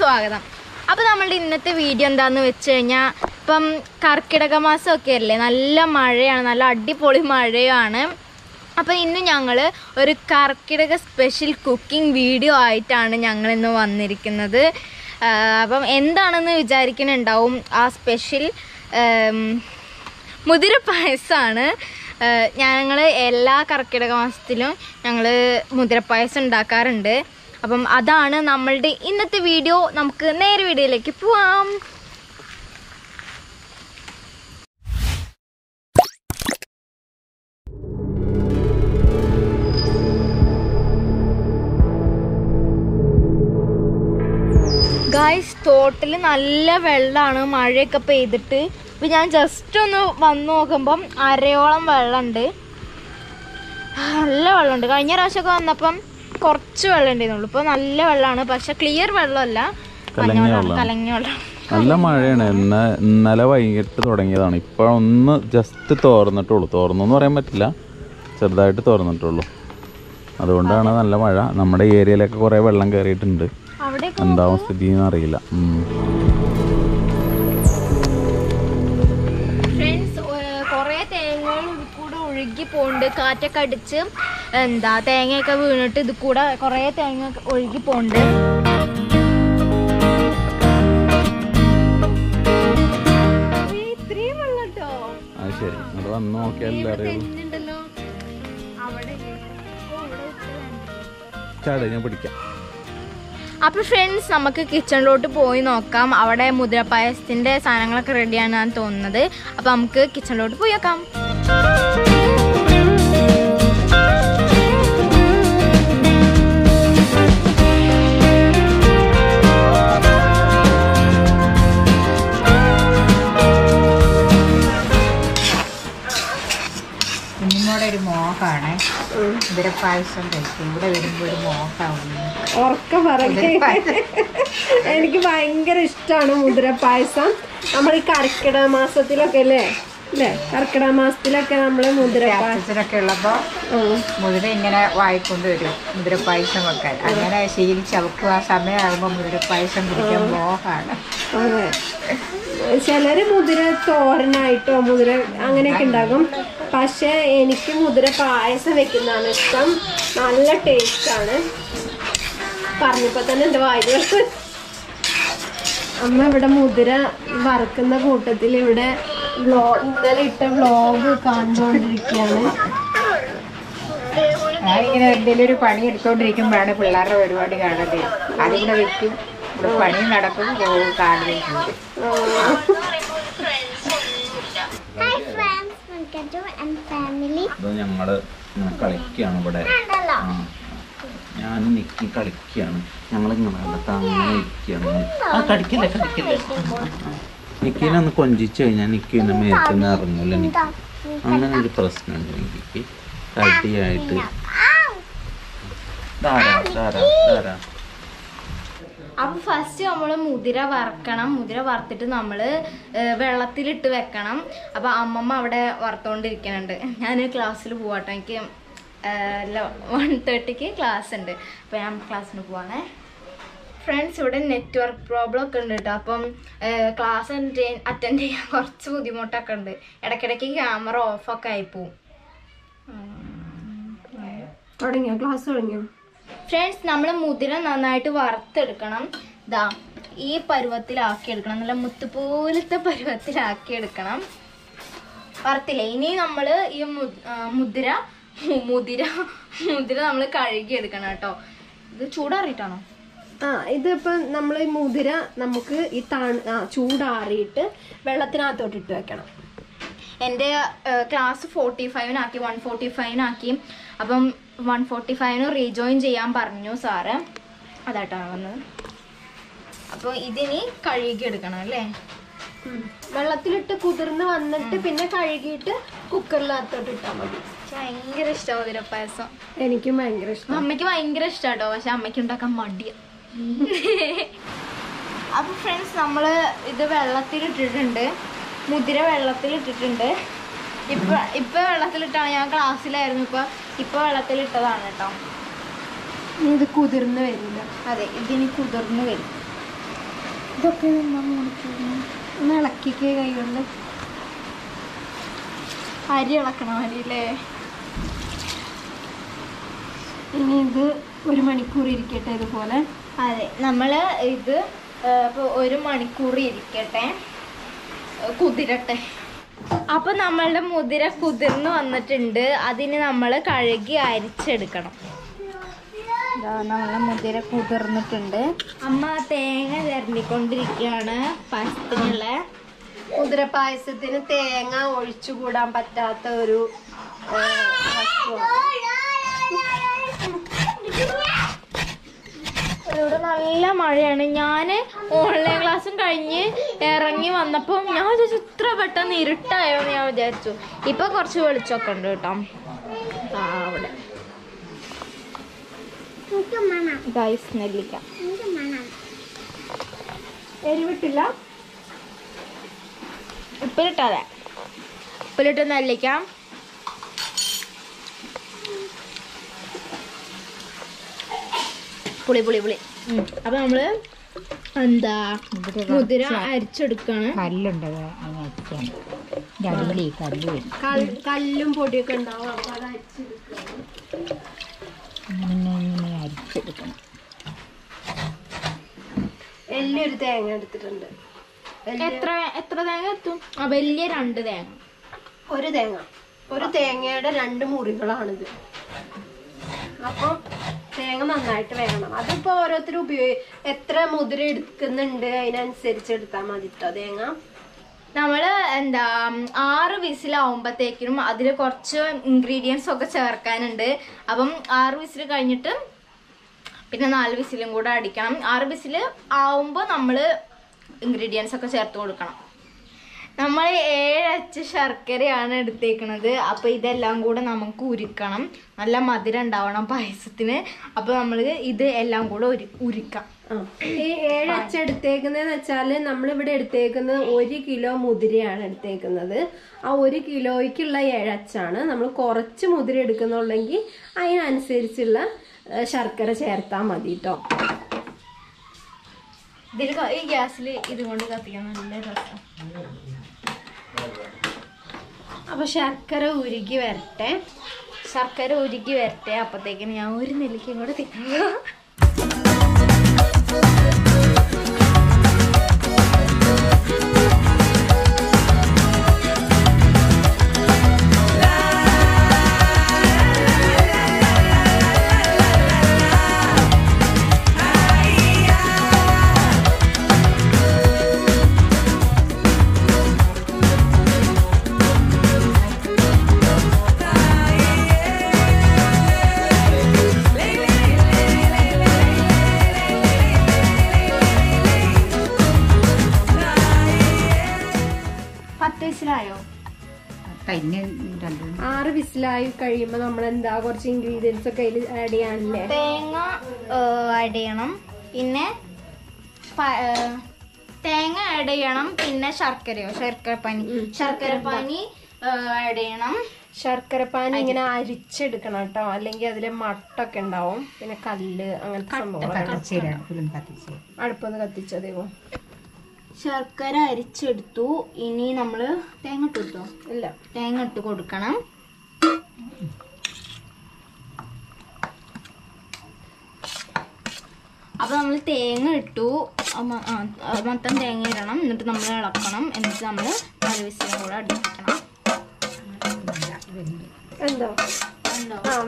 स्वागत अब इन वीडियो कर्किटकमासमൊക്കെ നല്ല മഴയാണ് നല്ല അടിപൊളി മഴയാണ് അപ്പോൾ ഇന്ന് ഞങ്ങൾ ഒരു കർക്കിടക സ്പെഷ്യൽ കുക്കിംഗ് വീഡിയോ ആയിട്ടാണ് ഞങ്ങൾ ഇന്ന് വന്നിരിക്കുന്നത് അപ്പോൾ എന്താണെന്ന് വിചാരിക്കുന്നുണ്ടാവും ആ സ്പെഷ്യൽ മുതിര പായസമാണ് ഞങ്ങൾ എല്ലാ കർക്കിടകമാസത്തിലും ഞങ്ങൾ മുതിര പായസം ഉണ്ടാക്കാറുണ്ട് അപ്പം അതാണ് നമ്മളുടെ ഇന്നത്തെ വീഡിയോ നമുക്ക് നേരെ വീഡിയോയിലേക്ക് പോവാം ഗൈസ് തോട്ടിൽ നല്ല വെള്ളമാണ് മഴയൊക്കെ പെയ്തിട്ട് ഇപ്പം ഞാൻ ജസ്റ്റ് ഒന്ന് വന്ന് നോക്കുമ്പം അരയോളം വെള്ളമുണ്ട് നല്ല വെള്ളമുണ്ട് കഴിഞ്ഞ പ്രാവശ്യമൊക്കെ വന്നപ്പം കുറച്ച് വെള്ളം ഉണ്ടായിരുന്നുള്ളൂ ഇപ്പോൾ നല്ല വെള്ളമാണ് പക്ഷെ ക്ലിയർ വെള്ളമല്ല കലങ്ങിയ വെള്ളമാണ് നല്ല മഴയാണ് ഇന്നലെ വൈകിട്ട് തുടങ്ങിയതാണ് ഇപ്പോഴൊന്ന് ജസ്റ്റ് തോർന്നിട്ടുള്ളൂ തോർന്നെന്ന് പറയാൻ പറ്റില്ല ചെറുതായിട്ട് തോർന്നിട്ടുള്ളൂ അതുകൊണ്ടാണ് നല്ല മഴ നമ്മുടെ ഏരിയയിലൊക്കെ കുറേ വെള്ളം കയറിയിട്ടുണ്ട് എന്താവും സ്ഥിതി എന്നറിയില്ല പോണ്ട് കാറ്റൊക്കെ അടിച്ച് എന്താ തേങ്ങയൊക്കെ വീണിട്ട് ഇത് കൂടെ കുറേ തേങ്ങ ഒഴുകി പോണ്ട് അപ്പൊ ഫ്രണ്ട്സ് നമുക്ക് കിച്ചണിലോട്ട് പോയി നോക്കാം അവിടെ മുതിര പായസത്തിന്റെ സാധനങ്ങളൊക്കെ റെഡിയാണെന്നാണ് തോന്നുന്നത് അപ്പൊ നമുക്ക് കിച്ചണിലോട്ട് പോയി നോക്കാം മോഹാണ് ഇവരെ പായസം കഴിക്കും ഇവിടെ വരുമ്പോൾ ഒരു മോഹാവുന്നു എനിക്ക് ഭയങ്കര ഇഷ്ടമാണ് മുതിര പായസം നമ്മൾ ഈ കർക്കിടക മാസത്തിലൊക്കെ അല്ലേ അല്ലേ കർക്കിടക മാസത്തിലൊക്കെ നമ്മൾ മുതിര പായസത്തിലൊക്കെ ഉള്ളപ്പോൾ മുതിര ഇങ്ങനെ വായിക്കൊണ്ട് വരും മുതിര പായസം വെക്കാൻ അങ്ങനെ ശീലിച്ച് അവർക്ക് ആ സമയമാകുമ്പോൾ മുതിര പായസം കുടിക്കാൻ മോഹാണ് അതെ ചിലര് മുതിര തോരനായിട്ടോ മുതിര അങ്ങനെയൊക്കെ ഉണ്ടാകും പക്ഷേ എനിക്ക് മുതിര പായസം വെക്കുന്നതാണ് ഇഷ്ടം നല്ല ടേസ്റ്റാണ് പറഞ്ഞപ്പോൾ തന്നെ എൻ്റെ വായിൽ അമ്മ ഇവിടെ മുതിര വറുക്കുന്ന കൂട്ടത്തിൽ ഇവിടെ വ്ലോഗ് ഇന്നലെ ഇട്ട വ്ലോഗ് കണ്ടുകൊണ്ടിരിക്കുകയാണ് ഞാനിങ്ങനെ എന്തെങ്കിലും ഒരു പണി എടുത്തോണ്ടിരിക്കുമ്പോഴാണ് പിള്ളേരുടെ പരിപാടി കാണുന്നത് അതിവിടെ വെക്കും ഇവിടെ പണി നടക്കും കാണുന്നുണ്ട് ഞങ്ങള് കളിക്കുകയാണ് ഇവിടെ ഞാൻ നിക്കി കളിക്കുകയാണ് ഞങ്ങളിങ്ങനെ വെള്ളത്ത് അങ്ങനെ ഇരിക്കുകയാണ് ആ കടിക്കില്ല കടിക്കില്ല നിക്കീനൊന്ന് കൊഞ്ചിച്ചു കഴിഞ്ഞാൽ നിക്കീൻ്റെ മേത്തുനിന്ന് ഇറങ്ങില്ല എനിക്ക് അങ്ങനെ ഒരു പ്രശ്നമുണ്ട് എനിക്ക് കടിയായിട്ട് ധാരാ ധാരാ ധാരാ അപ്പോൾ ഫസ്റ്റ് നമ്മൾ മുതിര വറുക്കണം മുതിര വറുത്തിട്ട് നമ്മൾ വെള്ളത്തിലിട്ട് വെക്കണം അപ്പോൾ അമ്മമ്മ അവിടെ വറുത്തുകൊണ്ടിരിക്കുന്നുണ്ട് ഞാൻ ക്ലാസ്സിൽ പോവാട്ടോ എനിക്ക് 1:30ക്ക് ക്ലാസ് ഉണ്ട് അപ്പോൾ ഞാൻ ക്ലാസ്സിന് പോവാണേ ഫ്രണ്ട്സ് ഇവിടെ നെറ്റ്വർക്ക് പ്രോബ്ലം ഒക്കെ ഉണ്ട് കേട്ടോ അപ്പം ക്ലാസ് അറ്റൻഡ് ചെയ്യാൻ കുറച്ച് ബുദ്ധിമുട്ടൊക്കെ ഉണ്ട് ഇടയ്ക്കിടയ്ക്ക് ക്യാമറ ഓഫൊക്കെ ആയിപ്പോവും തുടങ്ങിയോ ക്ലാസ് തുടങ്ങിയോ ഫ്രണ്ട്സ് നമ്മൾ മുതിര നന്നായിട്ട് വറുത്തെടുക്കണം ദാ ഈ പരുവത്തിലാക്കിയെടുക്കണം നല്ല മുത്തുപോലത്തെ പരുവത്തിലാക്കിയെടുക്കണം വറുത്തില്ല ഇനി നമ്മൾ ഈ മുതിര നമ്മൾ കഴുകിയെടുക്കണം കേട്ടോ ഇത് ചൂടാറിയിട്ടാണോ ആ ഇതിപ്പോൾ നമ്മൾ ഈ മുതിര നമുക്ക് ഈ ചൂടാറിയിട്ട് വെള്ളത്തിനകത്തോട്ടിട്ട് വെക്കണം എൻ്റെ ക്ലാസ് 45 145 അപ്പം 145 റീജോയിൻ ചെയ്യാൻ പറഞ്ഞു സാറ് അതാട്ടോ വന്നത് അപ്പോൾ ഇതിനി കഴുകിയെടുക്കണം അല്ലേ വെള്ളത്തിലിട്ട് കുതിർന്ന് വന്നിട്ട് പിന്നെ കഴുകിയിട്ട് കുക്കറിനകത്തോട്ട് ഇട്ടാൽ മതി ഭയങ്കര ഇഷ്ടമാണ് മുതിരപ്പായസം. എനിക്കും ഭയങ്കര ഇഷ്ടം. അമ്മയ്ക്ക് ഭയങ്കര ഇഷ്ടമാട്ടോ, പക്ഷെ അമ്മയ്ക്ക് ഉണ്ടാക്കാൻ മടിയാ. അപ്പോൾ ഫ്രണ്ട്സ്, നമ്മൾ ഇത് വെള്ളത്തിലിട്ടിട്ടുണ്ട്, മുതിര വെള്ളത്തിലിട്ടിട്ടുണ്ട്. ഇപ്പം വെള്ളത്തിലിട്ടാണ്, ഞാൻ ക്ലാസ്സിലായിരുന്നു, ഇപ്പം വെള്ളത്തിലിട്ടതാണ് കേട്ടോ. ഇത് കുതിർന്ന് വരില്ല. അതെ, ഇതിന് കുതിർന്ന് വരും. ഇതൊക്കെ ഒന്ന് ഇളക്കിക്കുക കൈകൊണ്ട്. അരി ഇളക്കണം അല്ലേ. ഇനി ഇത് 1 മണിക്കൂർ ഇരിക്കട്ടെ ഇതുപോലെ. അതെ, നമ്മൾ ഇത് ഇപ്പോൾ 1 മണിക്കൂർ ഇരിക്കട്ടെ, കുതിരട്ടെ. അപ്പോൾ നമ്മളുടെ മുതിര കുതിർന്ന് വന്നിട്ടുണ്ട്. അതിന് നമ്മൾ കഴുകി അരിച്ചെടുക്കണം. നമ്മളുടെ മുതിര കുതിർന്നിട്ടുണ്ട്. അമ്മ തേങ്ങ ചിരണ്ടിക്കൊണ്ടിരിക്കുകയാണ് പായസത്തിനുള്ള. മുതിര പായസത്തിന് തേങ്ങ ഒഴിച്ചുകൂടാൻ പറ്റാത്ത ഒരു ഇവിടെ നല്ല മഴയാണ്. ഞാൻ ഓൺലൈൻ ക്ലാസ്സും കഴിഞ്ഞ് ഇറങ്ങി വന്നപ്പോൾ ഞാൻ വിചാരിച്ചു ഇത്ര പെട്ടെന്ന് ഇരുട്ടായോന്ന്. ഞാൻ വിചാരിച്ചു ഇപ്പം കുറച്ച് വെളിച്ചമൊക്കെ ഉണ്ട് കേട്ടോ. അവിടെ നെല്ലിക്ക എരിവിട്ടില്ല, ഉപ്പിലിട്ടതെ ഉപ്പിലിട്ട് നെല്ലിക്കാം. പുളി പുളി പുളി. അപ്പൊ നമ്മള് എന്താ മുതിര അരിച്ചെടുക്കാണ്. കല്ലും പൊടിയൊക്കെ ഉണ്ടാവും. വലിയൊരു തേങ്ങ എടുത്തിട്ടുണ്ട്. എത്ര എത്ര തേങ്ങ എത്തും? ആ വലിയ 2 തേങ്ങ. ഒരു തേങ്ങയുടെ 2 മുറികളാണിത്. അപ്പം തേങ്ങ നന്നായിട്ട് വേണം. അതിപ്പോൾ ഓരോരുത്തരും എത്ര മുതിര എടുക്കുന്നുണ്ട് അതിനനുസരിച്ച് എടുത്താൽ മതി കേട്ടോ തേങ്ങ. നമ്മൾ 6 വിസിലാവുമ്പോഴത്തേക്കും അതിൽ കുറച്ച് ഇൻഗ്രീഡിയൻസ് ഒക്കെ ചേർക്കാനുണ്ട്. അപ്പം 6 വിസിൽ കഴിഞ്ഞിട്ട് പിന്നെ 4 വിസിലും കൂടെ അടിക്കണം. 6 വിസിൽ ആവുമ്പോൾ നമ്മൾ ഇൻഗ്രീഡിയൻസ് ഒക്കെ ചേർത്ത് കൊടുക്കണം. നമ്മൾ 7 അച്ച് ശർക്കരയാണ് എടുത്തേക്കുന്നത്. അപ്പോൾ ഇതെല്ലാം കൂടെ നമുക്ക് ഉരുക്കണം. നല്ല മധുരം ഉണ്ടാവണം പായസത്തിന്. അപ്പോൾ നമ്മൾ ഇത് എല്ലാം കൂടെ ഉരുക്കാം. ഈ 7 അച്ച് എടുത്തേക്കുന്നതെന്ന് വെച്ചാൽ നമ്മളിവിടെ എടുത്തേക്കുന്നത് 1 കിലോ മുതിരയാണ് എടുത്തേക്കുന്നത്. ആ 1 കിലോയ്ക്കുള്ള 7 അച്ചാണ്. നമ്മൾ കുറച്ച് മുതിര എടുക്കുന്നുണ്ടെങ്കിൽ അതിനനുസരിച്ചുള്ള ശർക്കര ചേർത്താൽ മതി കേട്ടോ. ഇതിൽ ഈ ഗ്യാസിൽ ഇതുകൊണ്ട് കത്തിക്കാൻ നല്ല രസം. അപ്പോൾ ശർക്കര ഉരുകി വരട്ടെ. അപ്പോഴത്തേക്കും ഞാൻ ഒരു നെല്ലിക്കയും കൂടെ തിരിക്കാം. ായി കഴിയുമ്പോ നമ്മൾ എന്താ കുറച്ച് ഇൻഗ്രീഡിയൻസ് ഒക്കെ അതിൽ ആഡ് ചെയ്യാനല്ലേ. തേങ്ങ ആഡ് ചെയ്യണം, പിന്നെ ശർക്കരപ്പാനി ആഡ് ചെയ്യണം. ശർക്കരപ്പാനി ഇങ്ങനെ അരിച്ചെടുക്കണം കേട്ടോ, അല്ലെങ്കിൽ അതിലെ മട്ടൊക്കെ ഉണ്ടാവും. പിന്നെ കല്ല് അങ്ങനത്തെ സംഭവം അടുപ്പൊന്ന് കത്തിച്ചതേവോ. ശർക്കര അരിച്ചെടുത്തു. ഇനി നമ്മള് തേങ്ങ ഇട്ട് കൊടുത്തോ? ഇല്ല, തേങ്ങ ഇട്ട് കൊടുക്കണം. അപ്പൊ നമ്മൾ തേങ്ങ ഇട്ടു. മൊത്തം തേങ്ങ ഇടണം, എന്നിട്ട് നമ്മൾ ഇളക്കണം, എന്നിട്ട് നമ്മൾ 4 വിസിലും കൂടെ അടിപ്പിക്കണം.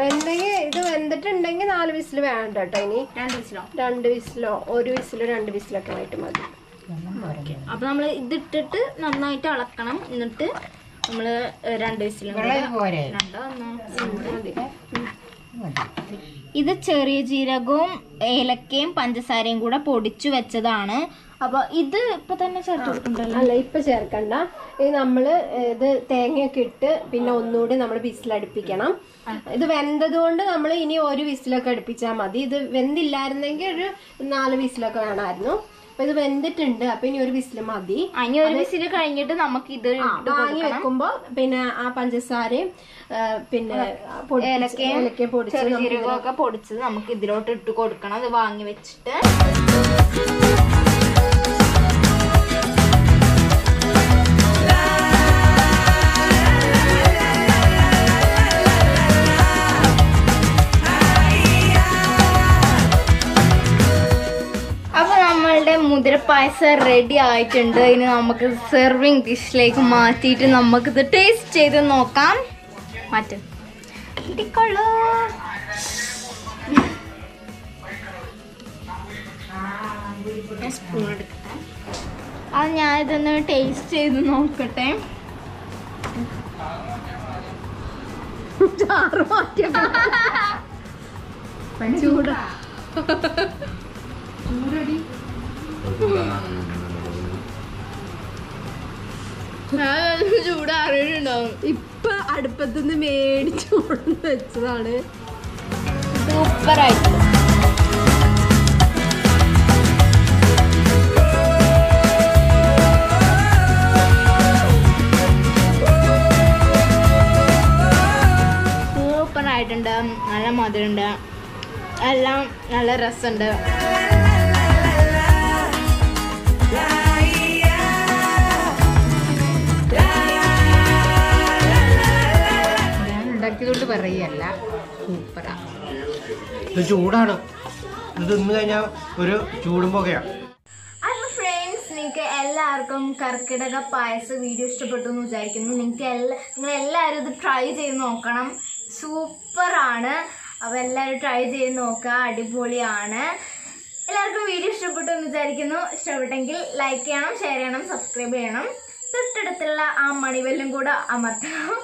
വെന്തെങ്കിൽ ഇത് വെന്തിട്ടുണ്ടെങ്കിൽ 4 വിസിൽ വേണ്ട കേട്ടോ. ഇനി 2 വിസിലോ 1 വിസിലോ 2 വിസിലൊക്കെ ആയിട്ട് മതി. അപ്പൊ നമ്മൾ ഇതിട്ടിട്ട് നന്നായിട്ട് ഇളക്കണം, എന്നിട്ട് നമ്മള് 2 വിസിലും ഇത് ചെറിയ ജീരകവും ഏലക്കയും പഞ്ചസാരയും കൂടെ പൊടിച്ചു വെച്ചതാണ്. അപ്പോൾ ഇത് ഇപ്പൊ തന്നെ ചേർത്തിട്ടുണ്ടല്ലോ. അല്ല ഇപ്പൊ ചേർക്കണ്ട, ഇത് നമ്മള് ഇത് തേങ്ങയൊക്കെ ഇട്ട് പിന്നെ ഒന്നുകൂടി നമ്മൾ വിസിലടുപ്പിക്കണം. ഇത് വെന്തതുകൊണ്ട് നമ്മൾ ഇനി ഒരു വിസിലൊക്കെ അടുപ്പിച്ചാൽ മതി. ഇത് വെന്തില്ലായിരുന്നെങ്കിൽ ഒരു 4 വിസിലൊക്കെ വേണമായിരുന്നു. ഇത് വെന്തിട്ടുണ്ട്, അപ്പൊ ഇനി ഒരു വിസില് മതി. ഇനി ഒരു വിസില് കഴിഞ്ഞിട്ട് നമുക്ക് ഇത് വാങ്ങി വെക്കുമ്പോ പിന്നെ ആ പഞ്ചസാരയും പിന്നെ ഏലക്കയും പൊടിച്ചൊക്കെ പൊടിച്ചത് നമുക്ക് ഇതിലോട്ട് ഇട്ട് കൊടുക്കണം. അത് വാങ്ങി വെച്ചിട്ട് മുതിരപ്പായസം റെഡി ആയിട്ടുണ്ട്. ഇനി നമുക്ക് സെർവിങ് ഡിഷിലേക്ക് മാറ്റിയിട്ട് നമുക്കിത് ടേസ്റ്റ് ചെയ്ത് നോക്കാം. മാറ്റും അത് ഞാനിതൊന്ന് ടേസ്റ്റ് ചെയ്ത് നോക്കട്ടെ. ചൂടാ ചൂടടി. ചൂടാറിയിട്ടുണ്ടാവും. ഇപ്പൊ അടുപ്പത്തുനിന്ന് മേടിച്ചു വെച്ചതാണ്. സൂപ്പറായിട്ട് സൂപ്പറായിട്ടുണ്ട്. നല്ല മധുരമുണ്ട്, എല്ലാം നല്ല രസമുണ്ട്. കൊണ്ട് പറയല്ല, സൂപ്പറാ. ഇത് ചൂടാണ്, ഇത് ഇന്ന് കഴിഞ്ഞാൽ ഒരു ചൂടും പുകയാണ്. നിങ്ങൾക്ക് എല്ലാവർക്കും കർക്കിടക പായസ വീഡിയോ ഇഷ്ടപ്പെട്ടു എന്ന് വിചാരിക്കുന്നു. നിങ്ങൾ എല്ലാവരും ഇത് ട്രൈ ചെയ്ത് നോക്കണം, സൂപ്പറാണ്. അപ്പോൾ എല്ലാവരും ട്രൈ ചെയ്ത് നോക്കുക, അടിപൊളിയാണ്. എല്ലാവർക്കും വീഡിയോ ഇഷ്ടപ്പെട്ടു എന്ന് വിചാരിക്കുന്നു. ഇഷ്ടപ്പെട്ടെങ്കിൽ ലൈക്ക് ചെയ്യണം, ഷെയർ ചെയ്യണം, സബ്സ്ക്രൈബ് ചെയ്യണം, തൊട്ടടുത്തുള്ള ആ മണിബെല്ലും കൂടെ അമർത്തണം.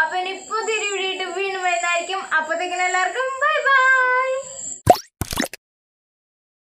അപ്പൊ ഇനി പുതിയൊരു വീഡിയോ വീണ്ടും വരുന്നതായിരിക്കും. അപ്പോഴത്തേക്കിനും എല്ലാവർക്കും ബൈ ബൈ.